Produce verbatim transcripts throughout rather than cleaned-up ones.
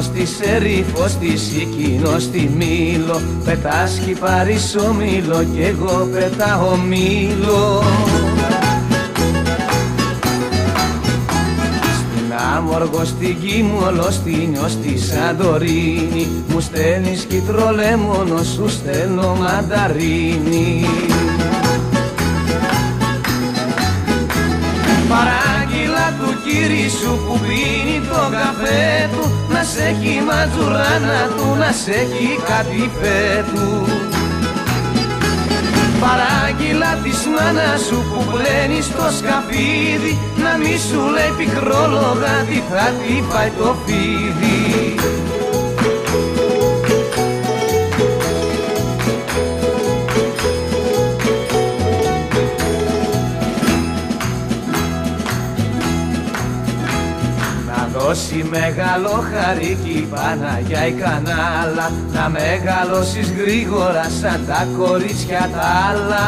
Κίμωλο, στη Σέριφο, στη Σίκινο, στη Μήλο. Πετάς κυπάρης ομίλο κι εγώ πετάω μήλο. Στην Αμοργό, στην Κίμωλο, στη Νιό, στη Σαντορίνη, μου στέλνεις κίτρο λέμονο, σου στέλνω μανταρίνι. Του κύρισου που πίνει το καφέ του, να σ' έχει ματζουράνα του, να σ' έχει κατηφέ του. Παράγγειλα της μάνας σου που πλένει στο σκαφίδι, να μη σου λέει πικρόλογα τι θα τη φάει το φίδι. Δώσει Μεγαλόχαρη κι η Παναγιά η Κανάλα, να μεγαλώσεις γρήγορα σαν τα κορίτσια τα άλλα.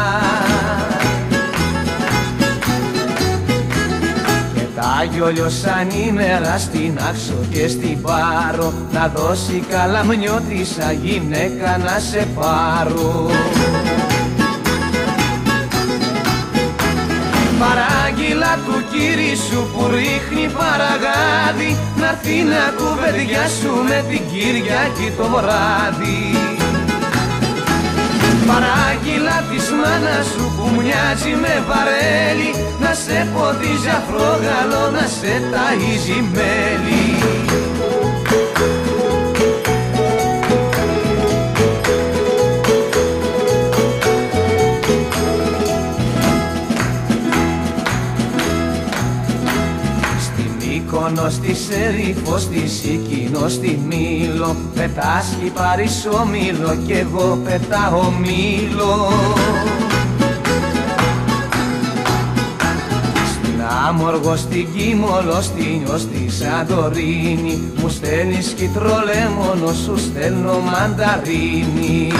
Και τα Αγιο-Λιός σαν ημέρα στην Νάξο και στην Πάρο, να δώσει Καλαμιώτισσα γυναίκα να σε πάρω. Παράγγειλα του κύρισου που ρίχνει παραγάδι, να'ρθεί να κουβεντιάσουμε την Κυριακή το βράδυ. Παράγγειλα της μάνας σου που μοιάζει με βαρέλι, να σε ποτίζει αφρόγαλο, να σε ταΐζει μέλι. Μύκονο, στη Σέριφο, στη Σίκινο, στη Μήλο. Πετάς κυπάρης ομίλο κι εγώ πετάω μήλο. Στην Αμοργό, στην Κίμωλο, στη Νιό, στη Σαντορίνη, μου στέλνεις κίτρο λέμονο, σου στέλνω μανταρίνι.